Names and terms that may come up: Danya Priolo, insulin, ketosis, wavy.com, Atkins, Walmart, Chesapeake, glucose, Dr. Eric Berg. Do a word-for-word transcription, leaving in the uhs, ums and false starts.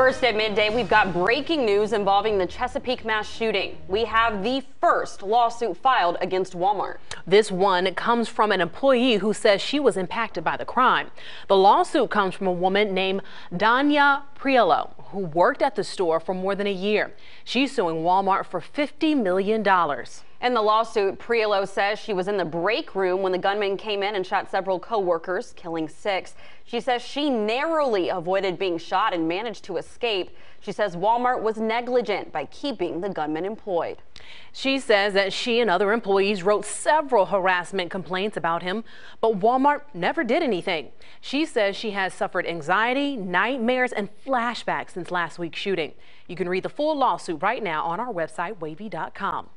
First at midday, we've got breaking news involving the Chesapeake mass shooting. We have the first lawsuit filed against Walmart. This one comes from an employee who says she was impacted by the crime. The lawsuit comes from a woman named Danya Priolo, who worked at the store for more than a year. She's suing Walmart for fifty million dollars. In the lawsuit, Priolo says she was in the break room when the gunman came in and shot several co-workers, killing six. She says she narrowly avoided being shot and managed to escape. She says Walmart was negligent by keeping the gunman employed. She says that she and other employees wrote several harassment complaints about him, but Walmart never did anything. She says she has suffered anxiety, nightmares, and flashbacks since last week's shooting. You can read the full lawsuit right now on our website, wavy dot com.